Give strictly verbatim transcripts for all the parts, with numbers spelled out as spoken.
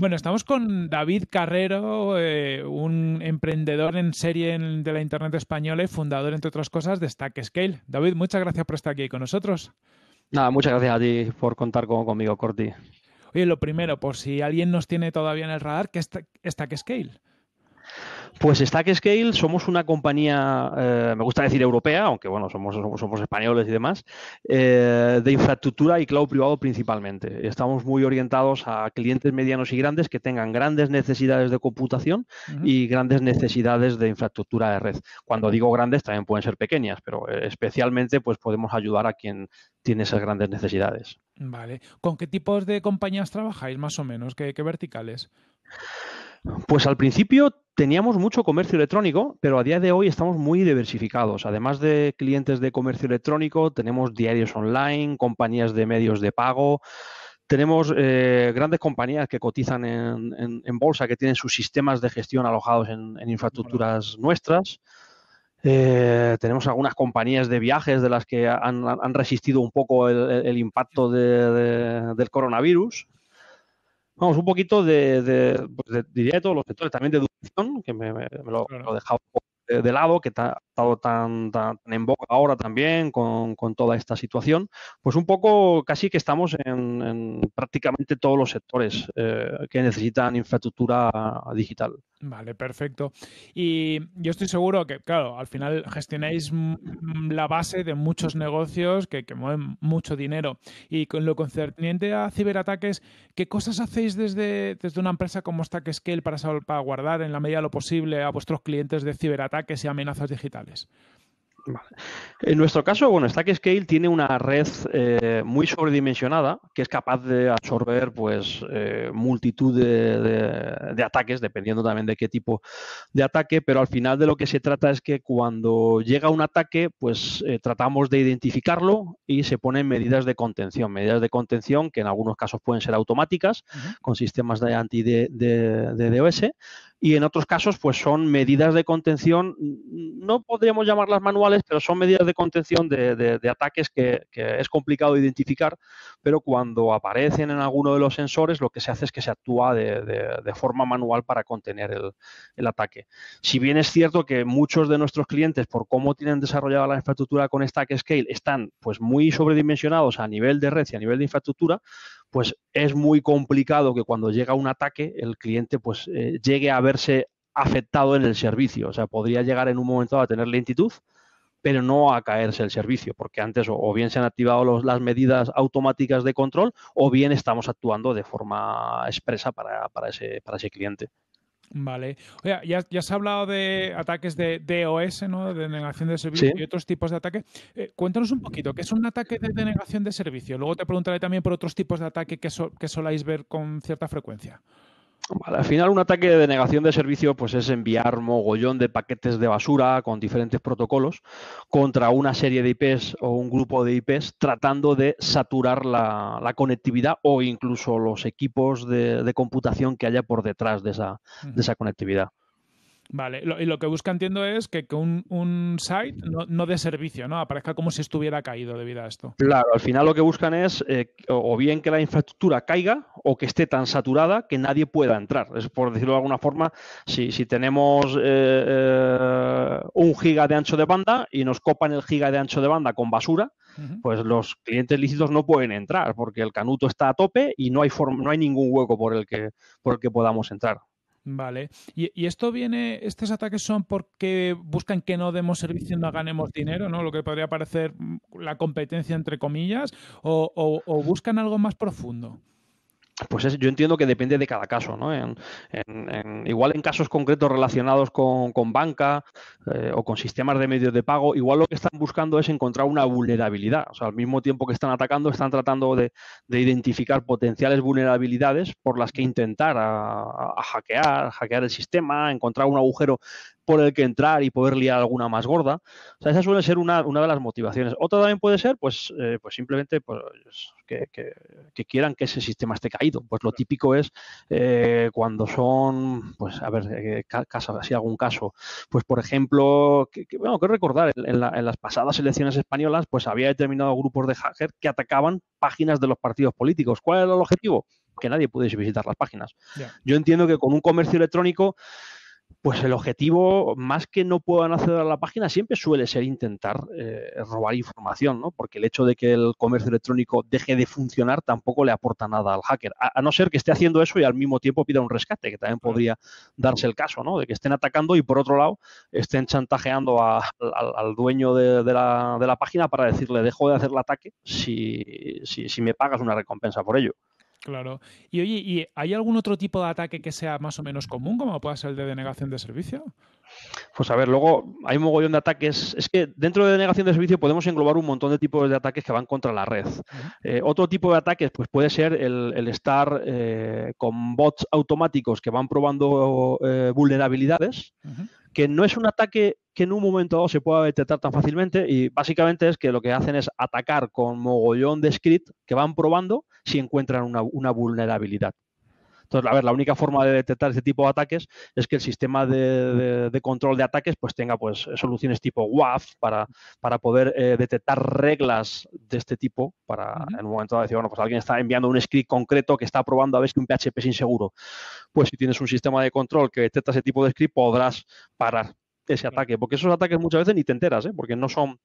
Bueno, estamos con David Carrero, eh, un emprendedor en serie en, de la Internet española y fundador, entre otras cosas, de StackScale. David, muchas gracias por estar aquí con nosotros. Nada, muchas gracias a ti por contar con, conmigo, Corti. Oye, lo primero, por si alguien nos tiene todavía en el radar, ¿qué es StackScale? Pues StackScale somos una compañía, eh, me gusta decir europea, aunque bueno, somos, somos, somos españoles y demás, eh, de infraestructura y cloud privado principalmente. Estamos muy orientados a clientes medianos y grandes que tengan grandes necesidades de computación uh-huh. y grandes necesidades de infraestructura de red. Cuando digo grandes también pueden ser pequeñas, pero especialmente pues podemos ayudar a quien tiene esas grandes necesidades. Vale. ¿Con qué tipos de compañías trabajáis más o menos? ¿Qué, qué verticales? Pues al principio teníamos mucho comercio electrónico, pero a día de hoy estamos muy diversificados. Además de clientes de comercio electrónico, tenemos diarios online, compañías de medios de pago, tenemos eh, grandes compañías que cotizan en, en, en bolsa, que tienen sus sistemas de gestión alojados en, en infraestructuras bueno. nuestras. Eh, tenemos algunas compañías de viajes de las que han, han resistido un poco el, el impacto de, de, del coronavirus. Vamos, un poquito de, de, de, diría de todos los sectores, también de educación, que me, me, me lo, claro. lo he dejado de, de lado, que ta, ha estado tan, tan, tan en boca ahora también con, con toda esta situación. Pues un poco casi que estamos en, en prácticamente todos los sectores eh, que necesitan infraestructura digital. Vale, perfecto. Y yo estoy seguro que, claro, al final gestionáis la base de muchos negocios que, que mueven mucho dinero. Y con lo concerniente a ciberataques, ¿qué cosas hacéis desde, desde una empresa como StackScale para salvaguardar en la medida de lo posible a vuestros clientes de ciberataques y amenazas digitales? Vale. En nuestro caso, bueno, StackScale tiene una red eh, muy sobredimensionada que es capaz de absorber pues eh, multitud de, de, de ataques, dependiendo también de qué tipo de ataque, pero al final de lo que se trata es que cuando llega un ataque, pues eh, tratamos de identificarlo y se ponen medidas de contención, medidas de contención que en algunos casos pueden ser automáticas, uh-huh. con sistemas de anti de, de, de DDoS, y en otros casos pues son medidas de contención, no podríamos llamarlas manuales, pero son medidas de contención de, de, de ataques que, que es complicado identificar, pero cuando aparecen en alguno de los sensores lo que se hace es que se actúa de, de, de forma manual para contener el, el ataque. Si bien es cierto que muchos de nuestros clientes, por cómo tienen desarrollada la infraestructura con StackScale, están pues muy sobredimensionados a nivel de red y a nivel de infraestructura, pues es muy complicado que cuando llega un ataque el cliente pues eh, llegue a verse afectado en el servicio. O sea, podría llegar en un momento dado a tener lentitud, pero no a caerse el servicio, porque antes o bien se han activado los, las medidas automáticas de control o bien estamos actuando de forma expresa para, para, ese, para ese cliente. Vale. Oye, ya, ya se ha hablado de ataques de DOS, ¿no? De denegación de servicio sí. y otros tipos de ataques. Eh, cuéntanos un poquito, ¿qué es un ataque de denegación de servicio? Luego te preguntaré también por otros tipos de ataque que, so, que soláis ver con cierta frecuencia. Vale, al final, un ataque de denegación de servicio pues es enviar mogollón de paquetes de basura con diferentes protocolos contra una serie de I Pes o un grupo de I Pes tratando de saturar la, la conectividad o incluso los equipos de, de computación que haya por detrás de esa, de esa conectividad. Vale, lo, y lo que busca, entiendo, es que, que un, un site no, no de servicio, ¿no? Aparezca como si estuviera caído debido a esto. Claro, al final lo que buscan es eh, o bien que la infraestructura caiga o que esté tan saturada que nadie pueda entrar. Es por decirlo de alguna forma, si, si tenemos eh, eh, un giga de ancho de banda y nos copan el giga de ancho de banda con basura, uh-huh. pues los clientes lícitos no pueden entrar porque el canuto está a tope y no hay, forma, no hay ningún hueco por el que, por el que podamos entrar. Vale. Y, y esto viene, estos ataques son porque buscan que no demos servicio y no ganemos dinero, ¿no? Lo que podría parecer la competencia entre comillas, o, o, o buscan algo más profundo. Pues es, yo entiendo que depende de cada caso, ¿no? En, en, en, igual en casos concretos relacionados con, con banca eh, o con sistemas de medios de pago, igual lo que están buscando es encontrar una vulnerabilidad. O sea, al mismo tiempo que están atacando, están tratando de, de identificar potenciales vulnerabilidades por las que intentar a, a hackear, hackear el sistema, encontrar un agujero por el que entrar y poder liar alguna más gorda. O sea, esa suele ser una, una de las motivaciones. Otra también puede ser, pues, eh, pues simplemente pues, que, que, que quieran que ese sistema esté caído. Pues lo típico es eh, cuando son, pues, a ver, eh, caso, así algún caso. Pues, por ejemplo, que, que, bueno, que recordar, en, en, la, en las pasadas elecciones españolas, pues había determinados grupos de hackers que atacaban páginas de los partidos políticos. ¿Cuál era el objetivo? que nadie pudiese visitar las páginas. Yeah. Yo entiendo que con un comercio electrónico, pues el objetivo, más que no puedan acceder a la página, siempre suele ser intentar eh, robar información, ¿no? Porque el hecho de que el comercio electrónico deje de funcionar tampoco le aporta nada al hacker. A, a no ser que esté haciendo eso y al mismo tiempo pida un rescate, que también podría darse el caso, ¿no? De que estén atacando y, por otro lado, estén chantajeando a, a, al dueño de, de, la, de la página para decirle, dejo de hacer el ataque si, si, si me pagas una recompensa por ello. Claro. Y oye, ¿y hay algún otro tipo de ataque que sea más o menos común, como pueda ser el de denegación de servicio? Pues a ver, luego hay un mogollón de ataques. Es que dentro de denegación de servicio podemos englobar un montón de tipos de ataques que van contra la red. Uh-huh. Eh, otro tipo de ataques pues puede ser el, el estar eh, con bots automáticos que van probando eh, vulnerabilidades, uh-huh. que no es un ataque que en un momento dado se pueda detectar tan fácilmente, y básicamente es que lo que hacen es atacar con mogollón de script que van probando si encuentran una, una vulnerabilidad. Entonces, a ver, la única forma de detectar este tipo de ataques es que el sistema de, de, de control de ataques pues tenga pues soluciones tipo W A F para, para poder eh, detectar reglas de este tipo para uh-huh. en un momento dado decir, bueno, pues alguien está enviando un script concreto que está probando a ver que un P H P es inseguro. Pues si tienes un sistema de control que detecta ese tipo de script, podrás parar ese uh-huh. ataque. Porque esos ataques muchas veces ni te enteras, ¿eh? Porque no son...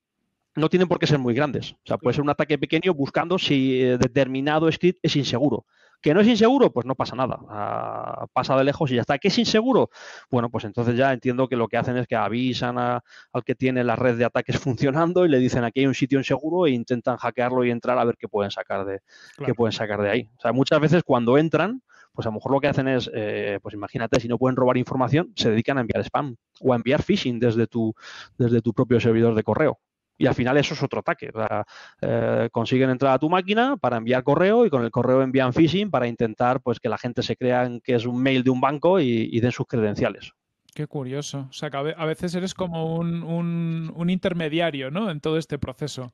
No tienen por qué ser muy grandes. O sea, puede ser un ataque pequeño buscando si determinado script es inseguro. ¿Que no es inseguro? Pues no pasa nada. Ah, pasa de lejos y ya está. ¿Que es inseguro? Bueno, pues entonces ya entiendo que lo que hacen es que avisan a, al que tiene la red de ataques funcionando y le dicen aquí hay un sitio inseguro e intentan hackearlo y entrar a ver qué pueden sacar de, claro. qué pueden sacar de ahí. O sea, muchas veces cuando entran, pues a lo mejor lo que hacen es, eh, pues imagínate, si no pueden robar información, se dedican a enviar spam o a enviar phishing desde tu, desde tu propio servidor de correo. Y al final eso es otro ataque. O sea, eh, consiguen entrar a tu máquina para enviar correo y con el correo envían phishing para intentar pues que la gente se crea que es un mail de un banco y, y den sus credenciales. Qué curioso. O sea, que a veces eres como un, un, un intermediario, ¿no? En todo este proceso.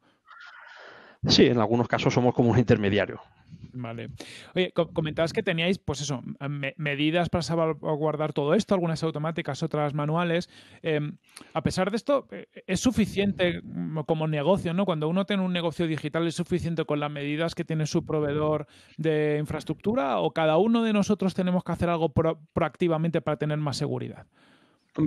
Sí, en algunos casos somos como un intermediario. Vale. Oye, comentabas que teníais, pues eso, me medidas para salvaguardar todo esto, algunas automáticas, otras manuales. Eh, a pesar de esto, ¿es suficiente como negocio, no? Cuando uno tiene un negocio digital, ¿es suficiente con las medidas que tiene su proveedor de infraestructura? ¿O cada uno de nosotros tenemos que hacer algo pro proactivamente para tener más seguridad?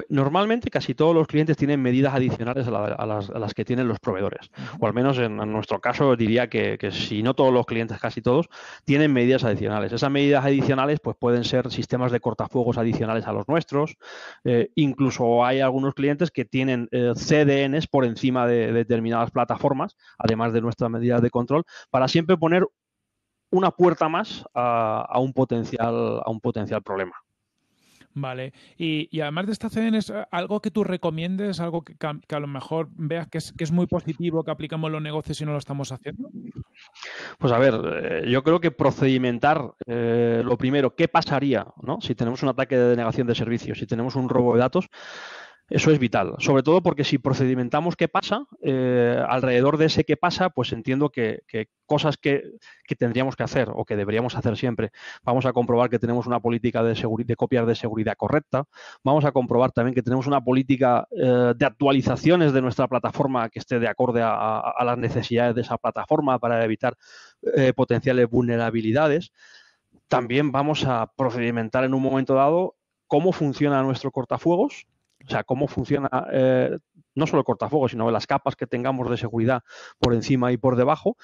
Normalmente casi todos los clientes tienen medidas adicionales a, la, a, las, a las que tienen los proveedores, o al menos en, en nuestro caso diría que, que si no todos los clientes, casi todos, tienen medidas adicionales. Esas medidas adicionales pues pueden ser sistemas de cortafuegos adicionales a los nuestros, eh, incluso hay algunos clientes que tienen eh, C D Ns por encima de, de determinadas plataformas, además de nuestras medidas de control, para siempre poner una puerta más a, a, un, potencial, a un potencial problema. Vale. Y, y además de esta C D N, ¿es algo que tú recomiendes, algo que, que a lo mejor veas que es, que es muy positivo, que aplicamos los negocios y no lo estamos haciendo? Pues a ver, yo creo que procedimentar eh, lo primero, ¿qué pasaría, ¿no? Si tenemos un ataque de denegación de servicios, si tenemos un robo de datos, eso es vital. Sobre todo porque si procedimentamos qué pasa, eh, alrededor de ese qué pasa, pues entiendo que, que cosas que, que tendríamos que hacer o que deberíamos hacer siempre. Vamos a comprobar que tenemos una política de, de copias de seguridad correcta. Vamos a comprobar también que tenemos una política eh, de actualizaciones de nuestra plataforma que esté de acorde a, a, a las necesidades de esa plataforma para evitar eh, potenciales vulnerabilidades. También vamos a procedimentar en un momento dado cómo funciona nuestro cortafuegos. O sea, cómo funciona eh, no solo el cortafuegos, sino las capas que tengamos de seguridad por encima y por debajo.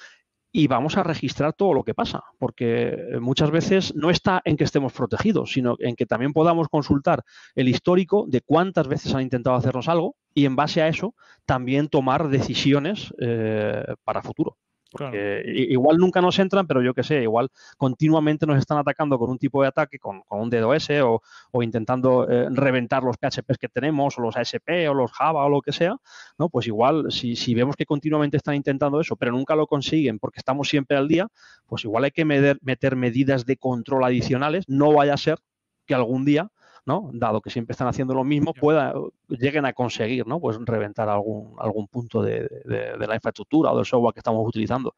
Y vamos a registrar todo lo que pasa, porque muchas veces no está en que estemos protegidos, sino en que también podamos consultar el histórico de cuántas veces han intentado hacernos algo y en base a eso también tomar decisiones eh, para futuro. Porque claro. Igual nunca nos entran, pero yo qué sé, igual continuamente nos están atacando con un tipo de ataque, con, con un D DoS o, o intentando eh, reventar los P H P que tenemos, o los A S P, o los Java, o lo que sea, ¿no? Pues igual, si, si vemos que continuamente están intentando eso, pero nunca lo consiguen porque estamos siempre al día, pues igual hay que meter, meter medidas de control adicionales, no vaya a ser que algún día, ¿no? Dado que siempre están haciendo lo mismo, pueda, lleguen a conseguir, ¿no? Pues reventar algún, algún punto de, de, de la infraestructura o del software que estamos utilizando.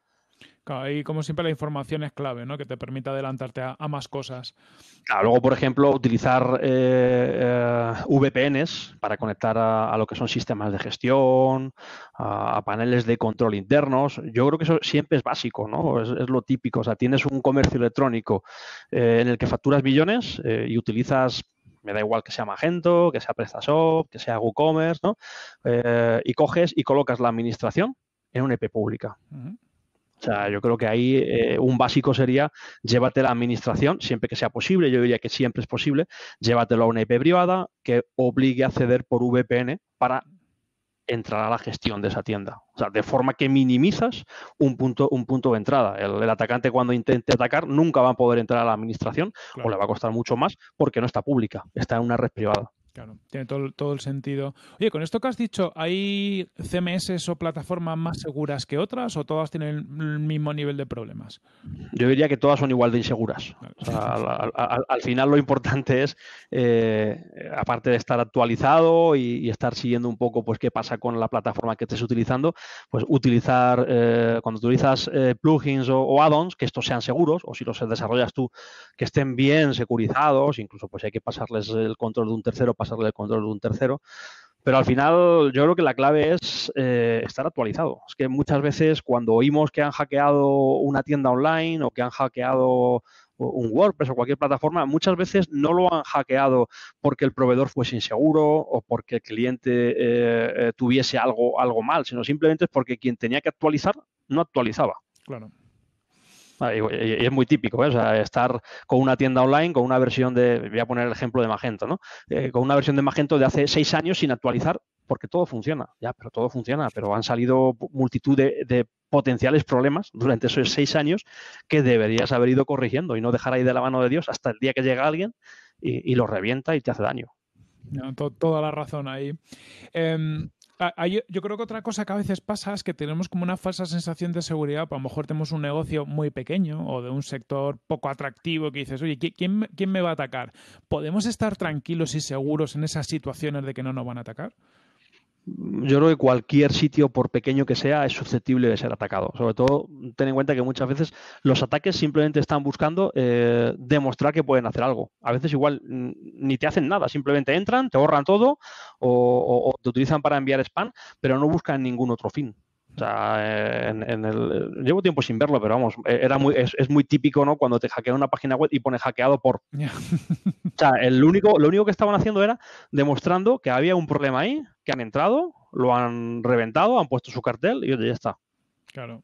Claro, y como siempre la información es clave, ¿no? Que te permite adelantarte a, a más cosas. Claro, luego, por ejemplo, utilizar eh, eh, V P Ns para conectar a, a lo que son sistemas de gestión, a, a paneles de control internos. Yo creo que eso siempre es básico, ¿no? Es, es lo típico. O sea, tienes un comercio electrónico eh, en el que facturas millones eh, y utilizas, me da igual que sea Magento, que sea PrestaShop, que sea WooCommerce, ¿no? Eh, y coges y colocas la administración en una I P pública. Uh-huh. O sea, yo creo que ahí eh, un básico sería llévate la administración, siempre que sea posible, yo diría que siempre es posible, llévatelo a una I P privada que obligue a acceder por V P N para entrar a la gestión de esa tienda. O sea, de forma que minimizas un punto, un punto de entrada. El, el atacante, cuando intente atacar, nunca va a poder entrar a la administración, claro, o le va a costar mucho más porque no está pública, está en una red privada. Claro, tiene todo, todo el sentido. Oye, con esto que has dicho, ¿hay C M S o plataformas más seguras que otras o todas tienen el mismo nivel de problemas? Yo diría que todas son igual de inseguras. Vale. O sea, al, al, al final lo importante es, eh, aparte de estar actualizado y, y estar siguiendo un poco pues qué pasa con la plataforma que estés utilizando, pues utilizar, eh, cuando utilizas eh, plugins o, o add-ons, que estos sean seguros, o si los desarrollas tú, que estén bien securizados, incluso pues hay que pasarles el control de un tercero para pasarle el control de un tercero, pero al final yo creo que la clave es eh, estar actualizado. Es que muchas veces cuando oímos que han hackeado una tienda online o que han hackeado un WordPress o cualquier plataforma, muchas veces no lo han hackeado porque el proveedor fuese inseguro o porque el cliente eh, eh, tuviese algo, algo mal, sino simplemente es porque quien tenía que actualizar no actualizaba. Claro. Y es muy típico, ¿eh? O sea, estar con una tienda online, con una versión de, voy a poner el ejemplo de Magento, ¿no? Eh, con una versión de Magento de hace seis años sin actualizar, porque todo funciona, ya, pero todo funciona, pero han salido multitud de, de potenciales problemas durante esos seis años que deberías haber ido corrigiendo y no dejar ahí de la mano de Dios hasta el día que llega alguien y, y lo revienta y te hace daño. No, to- toda la razón ahí. Eh... Yo creo que otra cosa que a veces pasa es que tenemos como una falsa sensación de seguridad. A lo mejor tenemos un negocio muy pequeño o de un sector poco atractivo que dices, oye, ¿quién, quién me va a atacar? ¿Podemos estar tranquilos y seguros en esas situaciones de que no nos van a atacar? Yo creo que cualquier sitio, por pequeño que sea, es susceptible de ser atacado. Sobre todo, ten en cuenta que muchas veces los ataques simplemente están buscando eh, demostrar que pueden hacer algo. A veces igual ni te hacen nada, simplemente entran, te borran todo o, o, o te utilizan para enviar spam, pero no buscan ningún otro fin. O sea, en, en el, llevo tiempo sin verlo, pero vamos, era muy, es, es muy típico, ¿no? Cuando te hackean una página web y pone hackeado por... Yeah. O sea, el único, lo único que estaban haciendo era demostrando que había un problema ahí, que han entrado, lo han reventado, han puesto su cartel y oye, ya está. Claro.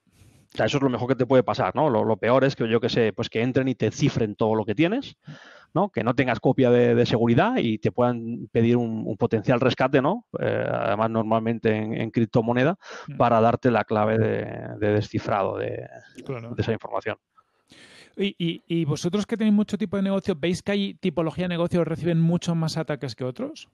O sea, eso es lo mejor que te puede pasar, ¿no? Lo, lo peor es que, yo qué sé, pues que entren y te cifren todo lo que tienes, ¿no? Que no tengas copia de, de seguridad y te puedan pedir un, un potencial rescate, ¿no? Eh, además, normalmente en, en criptomoneda, para darte la clave de, de descifrado de, claro, de esa información. Y, y, y vosotros que tenéis mucho tipo de negocio, ¿veis que hay tipología de negocios que reciben muchos más ataques que otros?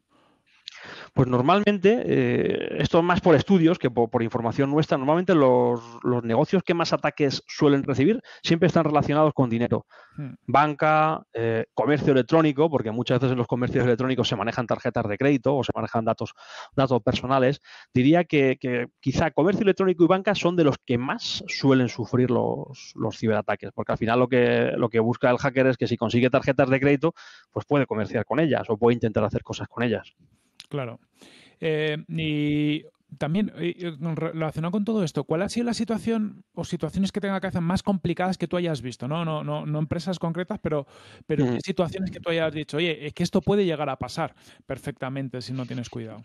Pues normalmente, eh, esto más por estudios que por, por información nuestra, normalmente los, los negocios que más ataques suelen recibir siempre están relacionados con dinero. Hmm. Banca, eh, comercio electrónico, porque muchas veces en los comercios electrónicos se manejan tarjetas de crédito o se manejan datos, datos personales. Diría que, que quizá comercio electrónico y banca son de los que más suelen sufrir los, los ciberataques, porque al final lo que, lo que busca el hacker es que si consigue tarjetas de crédito, pues puede comerciar con ellas o puede intentar hacer cosas con ellas. Claro. Eh, y también, relacionado con todo esto, ¿cuál ha sido la situación o situaciones que tenga que hacer más complicadas que tú hayas visto? No, no, no, no empresas concretas, pero, pero mm. situaciones que tú hayas dicho, oye, es que esto puede llegar a pasar perfectamente si no tienes cuidado.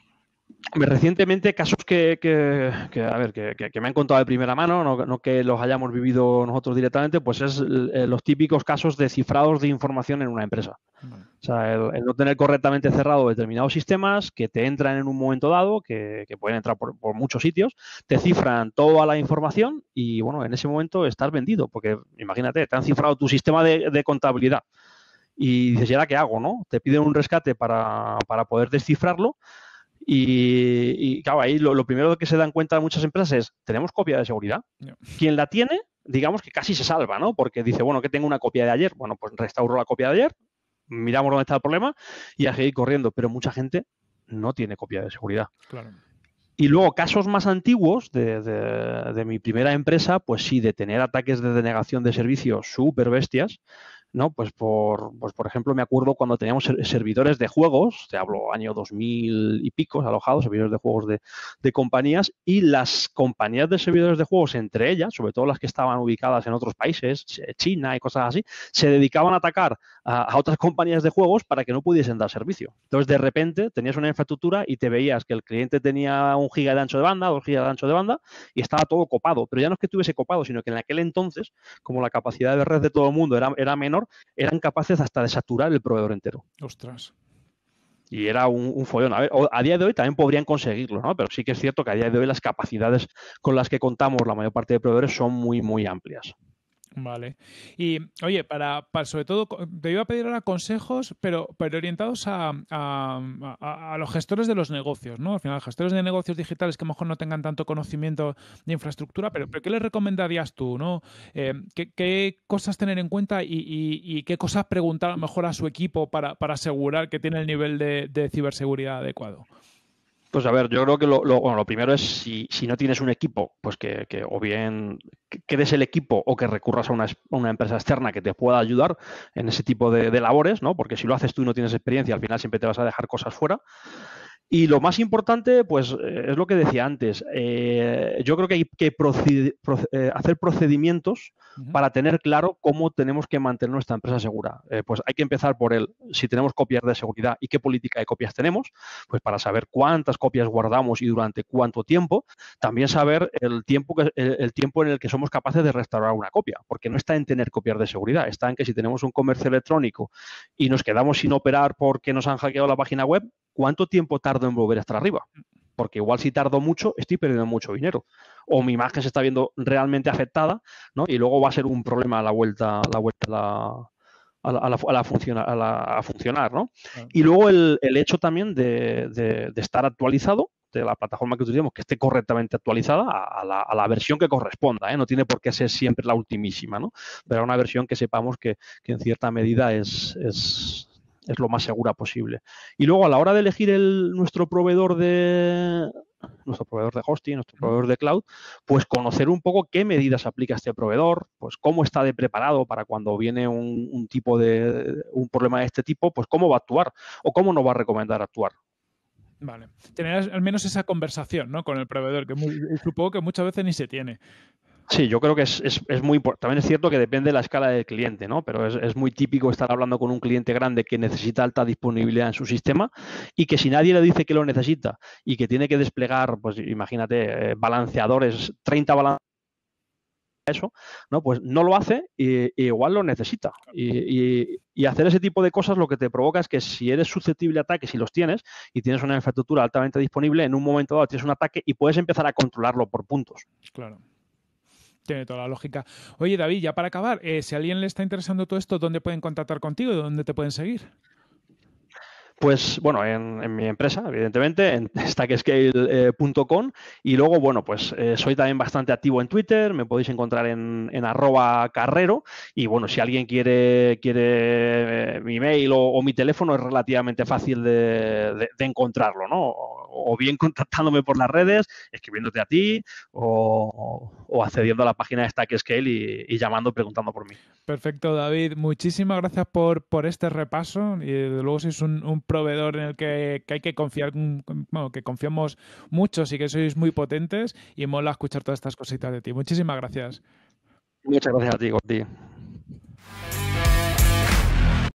Recientemente casos que, que, que, a ver, que, que, que me han contado de primera mano, no, no que los hayamos vivido nosotros directamente, pues es eh, los típicos casos de cifrados de información en una empresa. Vale. O sea, el, el no tener correctamente cerrado determinados sistemas que te entran en un momento dado, que, que pueden entrar por, por muchos sitios, te cifran toda la información y, bueno, en ese momento estás vendido, porque imagínate, te han cifrado tu sistema de, de contabilidad y dices, ¿y ahora qué hago, no? Te piden un rescate para, para poder descifrarlo. Y, y claro, ahí lo, lo primero que se dan cuenta muchas empresas es, ¿tenemos copia de seguridad? No. Quien la tiene, digamos que casi se salva, ¿no? Porque dice, bueno, que tengo una copia de ayer. Bueno, pues restauro la copia de ayer, miramos dónde está el problema y a seguir corriendo. Pero mucha gente no tiene copia de seguridad. Claro. Y luego, casos más antiguos de, de, de mi primera empresa, pues sí, de tener ataques de denegación de servicios súper bestias, ¿no? Pues por, pues por ejemplo, me acuerdo cuando teníamos servidores de juegos, te hablo año dos mil y pico, alojados, servidores de juegos de, de compañías, y las compañías de servidores de juegos, entre ellas, sobre todo las que estaban ubicadas en otros países, China y cosas así, se dedicaban a atacar a, a otras compañías de juegos para que no pudiesen dar servicio. Entonces, de repente, tenías una infraestructura y te veías que el cliente tenía un giga de ancho de banda, dos gigas de ancho de banda, y estaba todo copado. Pero ya no es que estuviese copado, sino que en aquel entonces, como la capacidad de red de todo el mundo era, era menor, eran capaces hasta de saturar el proveedor entero. ¡Ostras! Y era un, un follón. A ver, a día de hoy también podrían conseguirlo, ¿no? Pero sí que es cierto que a día de hoy las capacidades con las que contamos la mayor parte de proveedores son muy, muy amplias. Vale. Y, oye, para, para sobre todo, te iba a pedir ahora consejos, pero, pero orientados a, a, a, a los gestores de los negocios, ¿no? Al final, gestores de negocios digitales que a lo mejor no tengan tanto conocimiento de infraestructura, pero, pero ¿qué les recomendarías tú, no? Eh, ¿qué, ¿Qué cosas tener en cuenta y, y, y qué cosas preguntar a lo mejor a su equipo para, para asegurar que tiene el nivel de, de ciberseguridad adecuado? Pues a ver, yo creo que lo, lo, bueno, lo primero es si, si no tienes un equipo, pues que, que o bien que des el equipo o que recurras a una, una empresa externa que te pueda ayudar en ese tipo de, de labores, ¿no? Porque si lo haces tú y no tienes experiencia, al final siempre te vas a dejar cosas fuera. Y lo más importante, pues es lo que decía antes. Eh, yo creo que hay que proced- proce- eh, hacer procedimientos uh-huh. para tener claro cómo tenemos que mantener nuestra empresa segura. Eh, pues hay que empezar por el, si tenemos copias de seguridad y qué política de copias tenemos, pues para saber cuántas copias guardamos y durante cuánto tiempo. También saber el tiempo, que, el, el tiempo en el que somos capaces de restaurar una copia, porque no está en tener copias de seguridad, está en que si tenemos un comercio electrónico y nos quedamos sin operar porque nos han hackeado la página web, ¿cuánto tiempo tardo en volver hasta arriba? Porque igual si tardo mucho, estoy perdiendo mucho dinero. O mi imagen se está viendo realmente afectada, ¿no? Y luego va a ser un problema a la vuelta, la vuelta a la... A, la, a, la, a, la funciona, a, la, a funcionar, ¿no? Claro. Y luego el, el hecho también de, de, de estar actualizado, de la plataforma que utilicemos, que esté correctamente actualizada a, a, la, a la versión que corresponda, ¿eh? No tiene por qué ser siempre la ultimísima, ¿no? Pero una versión que sepamos que, que en cierta medida es... es es lo más segura posible. Y luego a la hora de elegir el, nuestro proveedor de nuestro proveedor de hosting, nuestro proveedor de cloud, pues conocer un poco qué medidas aplica este proveedor, pues cómo está de preparado para cuando viene un, un tipo de un problema de este tipo, pues cómo va a actuar o cómo nos va a recomendar actuar. Vale. Tener al menos esa conversación, ¿no? Con el proveedor, que muy, supongo que muchas veces ni se tiene. Sí, yo creo que es, es, es muy importante. También es cierto que depende de la escala del cliente, ¿no? Pero es, es muy típico estar hablando con un cliente grande que necesita alta disponibilidad en su sistema y que si nadie le dice que lo necesita y que tiene que desplegar, pues imagínate, balanceadores, treinta balanceadores, eso, ¿no? Pues no lo hace y, y igual lo necesita. Y, y, y hacer ese tipo de cosas lo que te provoca es que si eres susceptible a ataques y los tienes y tienes una infraestructura altamente disponible, en un momento dado tienes un ataque y puedes empezar a controlarlo por puntos. Claro. Tiene toda la lógica. Oye, David, ya para acabar, eh, si a alguien le está interesando todo esto, ¿dónde pueden contactar contigo y dónde te pueden seguir? Pues, bueno, en, en mi empresa, evidentemente, en stack scale punto com y luego, bueno, pues eh, soy también bastante activo en Twitter, me podéis encontrar en, en arroba carrero y, bueno, si alguien quiere, quiere eh, mi email o, o mi teléfono es relativamente fácil de, de, de encontrarlo, ¿no? O, o bien contactándome por las redes, escribiéndote a ti o, o accediendo a la página de StackScale y, y llamando, preguntando por mí. Perfecto, David. Muchísimas gracias por, por este repaso y, desde luego, sois un, un proveedor en el que, que hay que confiar, bueno, que confiamos muchos y que sois muy potentes y mola escuchar todas estas cositas de ti. Muchísimas gracias. Muchas gracias a ti, Gordi.